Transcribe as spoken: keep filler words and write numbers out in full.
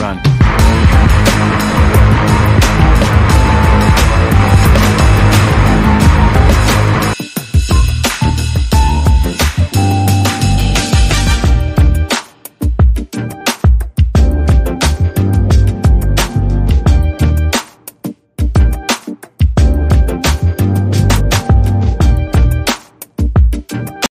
run.